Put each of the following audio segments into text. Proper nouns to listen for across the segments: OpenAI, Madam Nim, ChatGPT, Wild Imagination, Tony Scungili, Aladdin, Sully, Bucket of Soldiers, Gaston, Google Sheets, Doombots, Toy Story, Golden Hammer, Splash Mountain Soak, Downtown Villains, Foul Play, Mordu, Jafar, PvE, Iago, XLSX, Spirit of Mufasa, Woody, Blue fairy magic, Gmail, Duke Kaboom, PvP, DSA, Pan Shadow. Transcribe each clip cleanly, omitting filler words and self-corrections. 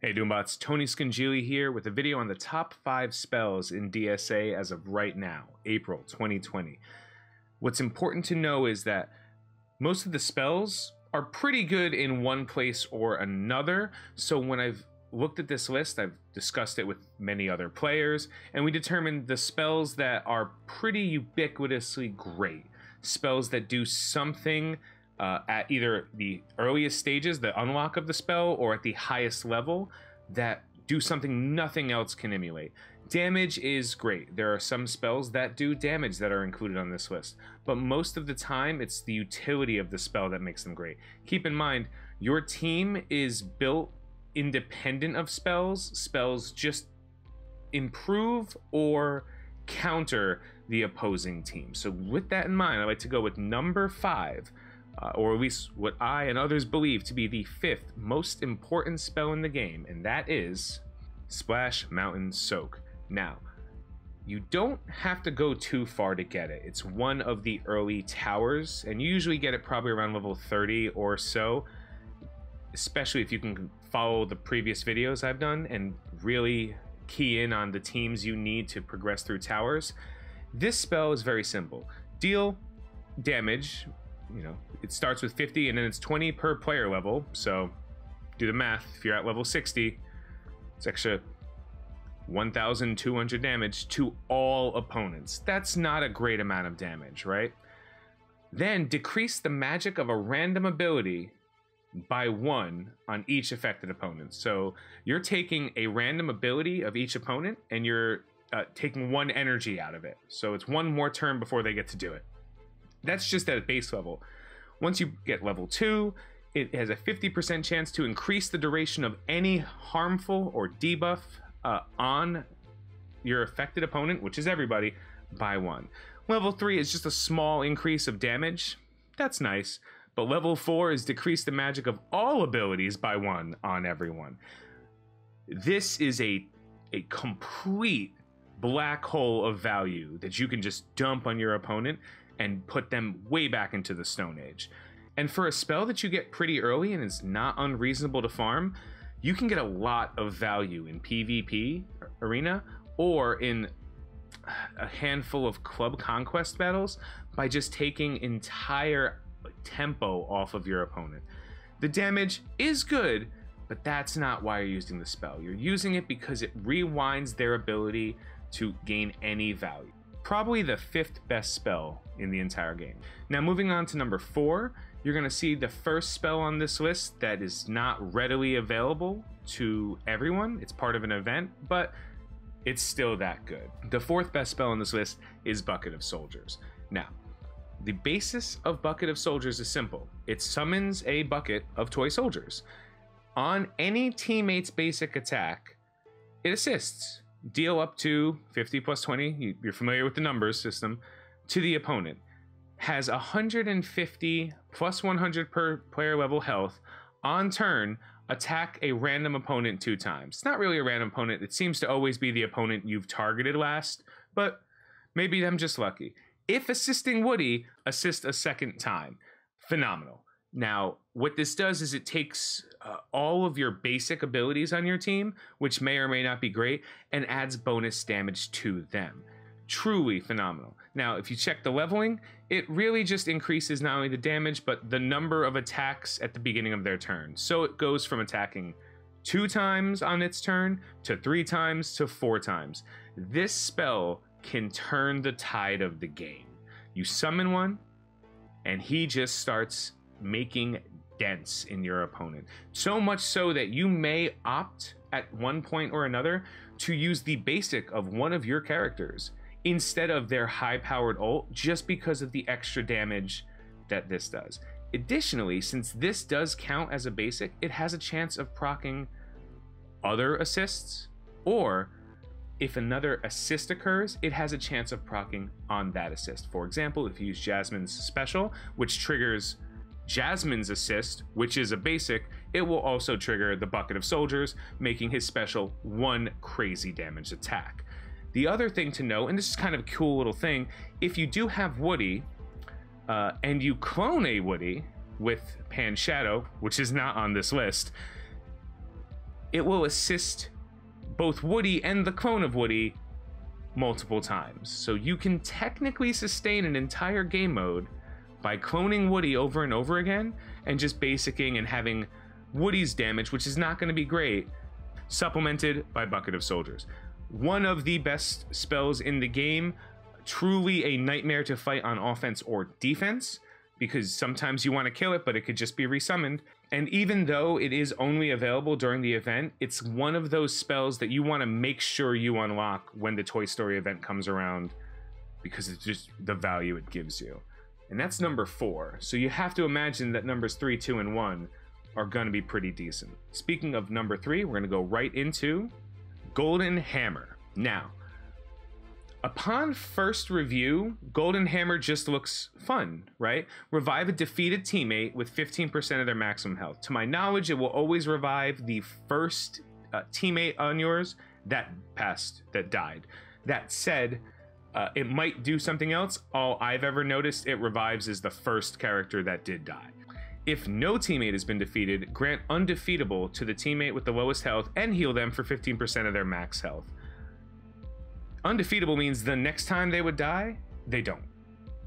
Hey Doombots, Tony Scungili here with a video on the top 5 spells in DSA as of right now, April 2020. What's important to know is that most of the spells are pretty good in one place or another, so when I've looked at this list, I've discussed it with many other players, and we determined the spells that are pretty ubiquitously great, spells that do something at either the earliest stages, the unlock of the spell, or at the highest level, that do something nothing else can emulate. Damage is great. There are some spells that do damage that are included on this list, but most of the time it's the utility of the spell that makes them great. Keep in mind, your team is built independent of spells. Spells just improve or counter the opposing team. So with that in mind, I like to go with number 5. Or at least what I and others believe to be the 5th most important spell in the game, and that is Splash Mountain Soak. Now, you don't have to go too far to get it. It's one of the early towers, and you usually get it probably around level 30 or so, especially if you can follow the previous videos I've done and really key in on the teams you need to progress through towers. This spell is very simple. Deal damage. You know, it starts with 50 and then it's 20 per player level, so do the math. If you're at level 60, it's extra 1,200 damage to all opponents. That's not a great amount of damage, right? Then decrease the magic of a random ability by 1 on each affected opponent. So you're taking a random ability of each opponent and you're taking 1 energy out of it. So it's 1 more turn before they get to do it. That's just at a base level. Once you get level 2, it has a 50% chance to increase the duration of any harmful or debuff on your affected opponent, which is everybody, by 1. Level 3 is just a small increase of damage. That's nice. But level 4 is decrease the magic of all abilities by 1 on everyone. This is a complete black hole of value that you can just dump on your opponent and put them way back into the Stone Age. And for a spell that you get pretty early and is not unreasonable to farm, you can get a lot of value in PvP arena or in a handful of club conquest battles by just taking entire tempo off of your opponent. The damage is good, but that's not why you're using the spell. You're using it because it rewinds their ability to gain any value. Probably the 5th best spell in the entire game. Now moving on to number 4, you're gonna see the first spell on this list that is not readily available to everyone. It's part of an event, but it's still that good. The 4th best spell on this list is Bucket of Soldiers. Now, the basis of Bucket of Soldiers is simple. It summons a bucket of toy soldiers. On any teammate's basic attack, it assists. Deal up to 50 plus 20, you're familiar with the numbers system, to the opponent. Has 150 plus 100 per player level health. On turn, attack a random opponent 2 times. It's not really a random opponent. It seems to always be the opponent you've targeted last, but maybe I'm just lucky. If assisting Woody, assist a 2nd time. Phenomenal. Now, what this does is it takes all of your basic abilities on your team, which may or may not be great, and adds bonus damage to them. Truly phenomenal. Now, if you check the leveling, it really just increases not only the damage, but the number of attacks at the beginning of their turn. So it goes from attacking 2 times on its turn, to 3 times, to 4 times. This spell can turn the tide of the game. You summon one, and he just starts making dents in your opponent, so much so that you may opt at one point or another to use the basic of one of your characters instead of their high-powered ult, just because of the extra damage that this does. Additionally, since this does count as a basic, it has a chance of proccing other assists, or if another assist occurs, it has a chance of proccing on that assist. For example, if you use Jasmine's special, which triggers Jasmine's assist, which is a basic, it will also trigger the Bucket of Soldiers, making his special 1 crazy damage attack. The other thing to know, and this is kind of a cool little thing, if you do have Woody, and you clone a Woody with Pan Shadow, which is not on this list, it will assist both Woody and the clone of Woody multiple times. So you can technically sustain an entire game mode by cloning Woody over and over again and just basicking and having Woody's damage, which is not going to be great, supplemented by Bucket of Soldiers. One of the best spells in the game, truly a nightmare to fight on offense or defense, because sometimes you want to kill it, but it could just be resummoned. And even though it is only available during the event, it's one of those spells that you want to make sure you unlock when the Toy Story event comes around, because it's just the value it gives you. And that's number 4. So you have to imagine that numbers 3, 2, and 1 are going to be pretty decent. Speaking of number 3, we're going to go right into Golden Hammer. Now, upon first review, Golden Hammer just looks fun, right? Revive a defeated teammate with 15% of their maximum health. To my knowledge, it will always revive the first teammate on yours that passed, that died. That said, it might do something else. All I've ever noticed it revives is the first character that did die. If no teammate has been defeated, grant undefeatable to the teammate with the lowest health and heal them for 15% of their max health. Undefeatable means the next time they would die, they don't.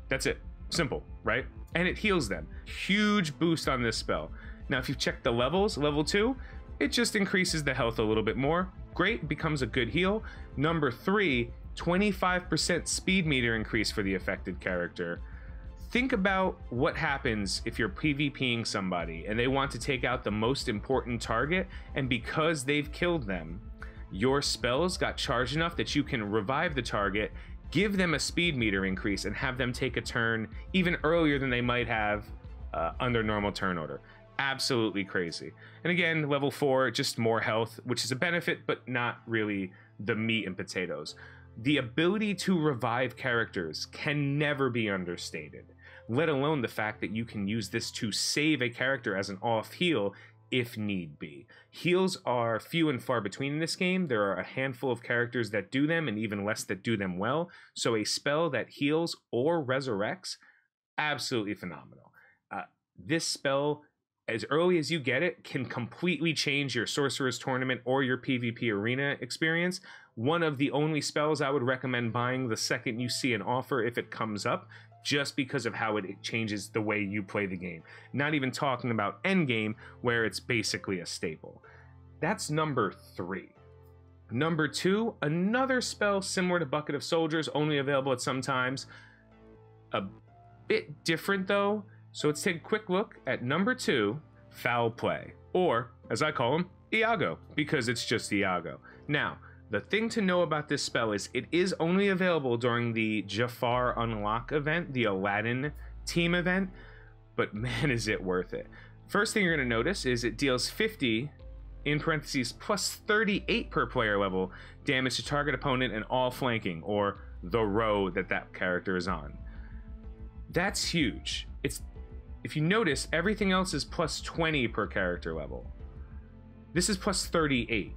That's it. Simple, right? And it heals them. Huge boost on this spell. Now, if you've checked the levels, level 2, it just increases the health a little bit more. Great, becomes a good heal. Number 3, 25% speed meter increase for the affected character. Think about what happens if you're PvPing somebody and they want to take out the most important target, and because they've killed them, your spells got charged enough that you can revive the target, give them a speed meter increase, and have them take a turn even earlier than they might have under normal turn order. Absolutely crazy. And again, level 4, just more health, which is a benefit, but not really the meat and potatoes. The ability to revive characters can never be understated, let alone the fact that you can use this to save a character as an off heal if need be. Heals are few and far between in this game. There are a handful of characters that do them and even less that do them well. So a spell that heals or resurrects, absolutely phenomenal. This spell, as early as you get it, can completely change your Sorcerer's Tournament or your PvP arena experience. One of the only spells I would recommend buying the second you see an offer if it comes up, just because of how it changes the way you play the game. Not even talking about endgame, where it's basically a staple. That's number 3. Number 2, another spell similar to Bucket of Soldiers, only available at some times. A bit different though, so let's take a quick look at number 2, Foul Play, or as I call him, Iago, because it's just Iago. Now, the thing to know about this spell is it is only available during the Jafar unlock event, the Aladdin team event, but man, is it worth it. First thing you're going to notice is it deals 50, in parentheses, plus 38 per player level damage to target opponent and all flanking, or the row that character is on. That's huge. It's, if you notice, everything else is plus 20 per character level. This is plus 38.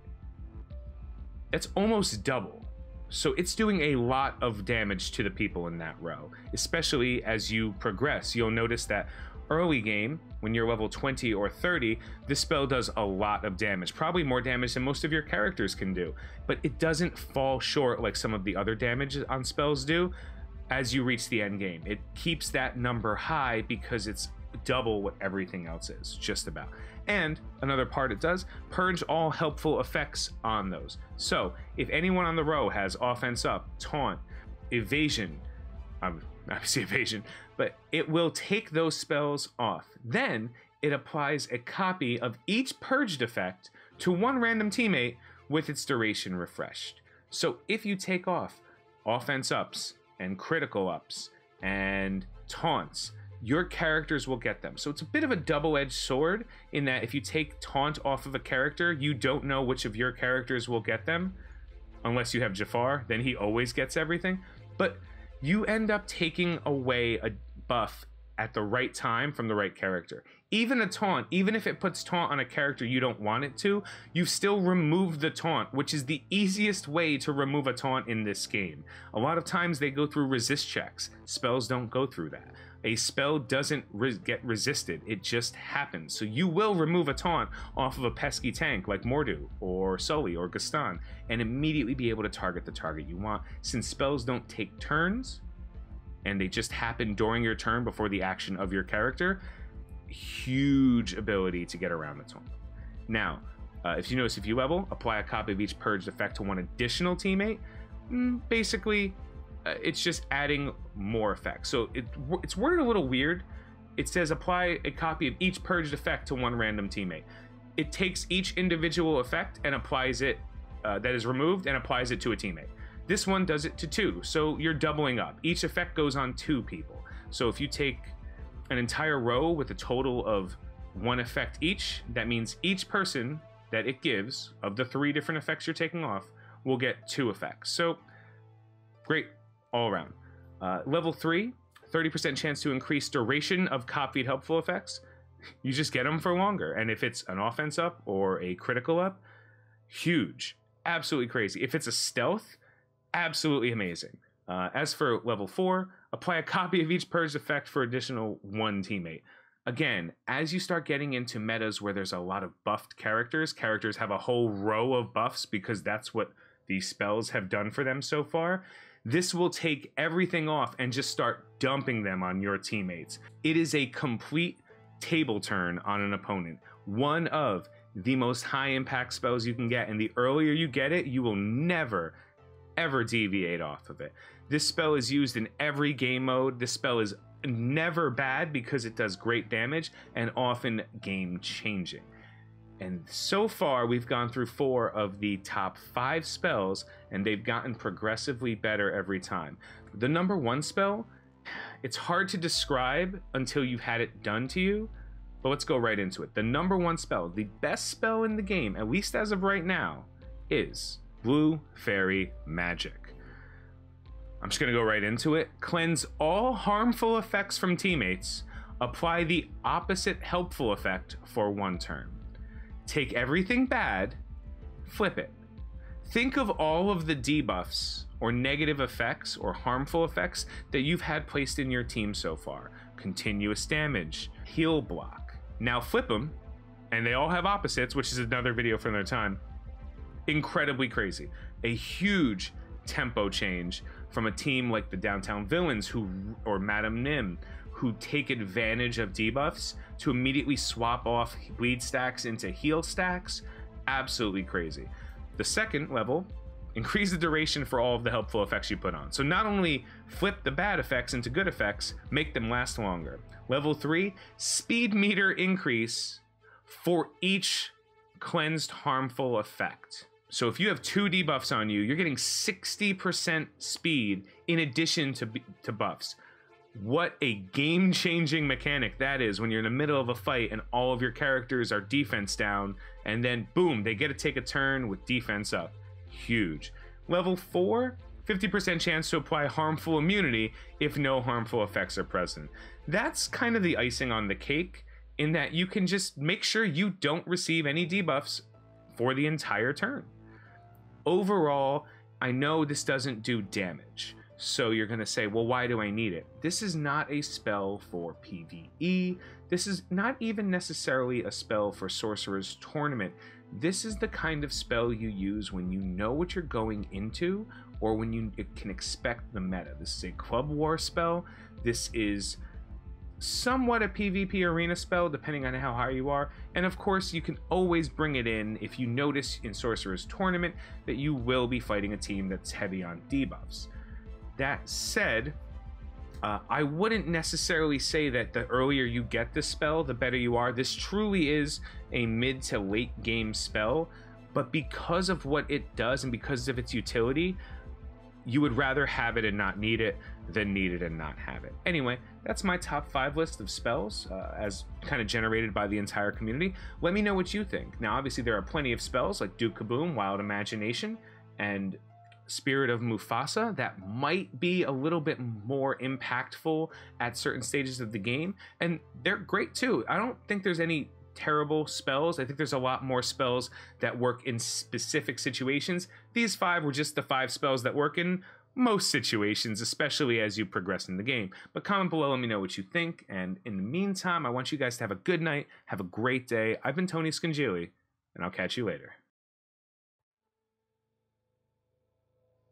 That's almost double. So it's doing a lot of damage to the people in that row, especially as you progress. You'll notice that early game, when you're level 20 or 30, this spell does a lot of damage, probably more damage than most of your characters can do, but it doesn't fall short like some of the other damage on spells do as you reach the end game. It keeps that number high because it's double what everything else is, just about. And another part it does, purge all helpful effects on those. So if anyone on the row has offense up, taunt, evasion, obviously evasion, but it will take those spells off. Then it applies a copy of each purged effect to one random teammate with its duration refreshed. So if you take off offense ups and critical ups and taunts, your characters will get them. So it's a bit of a double-edged sword in that if you take taunt off of a character, you don't know which of your characters will get them, unless you have Jafar, then he always gets everything. But you end up taking away a buff at the right time from the right character. Even a taunt, even if it puts taunt on a character you don't want it to, you still remove the taunt, which is the easiest way to remove a taunt in this game. A lot of times they go through resist checks. Spells don't go through that. a spell doesn't get resisted. It just happens. So you will remove a taunt off of a pesky tank like Mordu or Sully or Gaston and immediately be able to target the target you want. Since spells don't take turns and they just happen during your turn before the action of your character, huge ability to get around the taunt. Now, if you notice, if you level, apply a copy of each purged effect to one additional teammate. Basically, it's just adding more effects. So it's worded a little weird. It says apply a copy of each purged effect to one random teammate. It takes each individual effect and applies it, that is removed, and applies it to a teammate. This one does it to two, so you're doubling up. Each effect goes on two people. So if you take an entire row with a total of one effect each, that means each person that it gives, of the three different effects you're taking off, will get two effects. So, great all around. Level 3, 30% chance to increase duration of copied helpful effects. You just get them for longer. And if it's an offense up or a critical up, huge. Absolutely crazy. If it's a stealth, absolutely amazing. As for level 4, apply a copy of each purged effect for additional one teammate. Again, as you start getting into metas where there's a lot of buffed characters, characters have a whole row of buffs because that's what these spells have done for them so far, this will take everything off and just start dumping them on your teammates. It is a complete table turn on an opponent. One of the most high impact spells you can get, and the earlier you get it, you will never, ever deviate off of it. This spell is used in every game mode. This spell is never bad because it does great damage and often game changing. And so far we've gone through 4 of the top 5 spells, and they've gotten progressively better every time. The number 1 spell, it's hard to describe until you've had it done to you, but let's go right into it. The number 1 spell, the best spell in the game, at least as of right now, is Blue Fairy Magic. I'm just gonna go right into it. Cleanse all harmful effects from teammates. Apply the opposite helpful effect for one turn. Take everything bad, flip it. Think of all of the debuffs or negative effects or harmful effects that you've had placed in your team so far. Continuous damage, heal block. Now flip them, and they all have opposites, which is another video for another time. Incredibly crazy. A huge tempo change from a team like the Downtown Villains or Madam Nim, who take advantage of debuffs to immediately swap off bleed stacks into heal stacks. Absolutely crazy. The second level, increase the duration for all of the helpful effects you put on. So not only flip the bad effects into good effects, make them last longer. Level 3, speed meter increase for each cleansed harmful effect. So if you have 2 debuffs on you, you're getting 60% speed in addition to buffs. What a game-changing mechanic that is when you're in the middle of a fight and all of your characters are defense down, and then boom, they get to take a turn with defense up. Huge. Level 4, 50% chance to apply harmful immunity if no harmful effects are present. That's kind of the icing on the cake, in that you can just make sure you don't receive any debuffs for the entire turn. Overall, I know this doesn't do damage, so you're gonna say, well, why do I need it? This is not a spell for PvE. This is not even necessarily a spell for Sorcerer's Tournament. This is the kind of spell you use when you know what you're going into, or when you can expect the meta. This is a club war spell. This is somewhat a PvP arena spell, depending on how high you are. And of course, you can always bring it in if you notice in Sorcerer's Tournament that you will be fighting a team that's heavy on debuffs. That said, I wouldn't necessarily say that the earlier you get this spell, the better you are. This truly is a mid to late game spell, but because of what it does and because of its utility, you would rather have it and not need it than need it and not have it. Anyway, that's my top 5 list of spells, as kind of generated by the entire community. Let me know what you think. Now, obviously, there are plenty of spells like Duke Kaboom, Wild Imagination, and Spirit of Mufasa that might be a little bit more impactful at certain stages of the game, and they're great too. I don't think there's any terrible spells. I think there's a lot more spells that work in specific situations. These 5 were just the 5 spells that work in most situations, especially as you progress in the game. But comment below, let me know what you think. And in the meantime, I want you guys to have a good night, have a great day. I've been Tony Scungili, and I'll catch you later.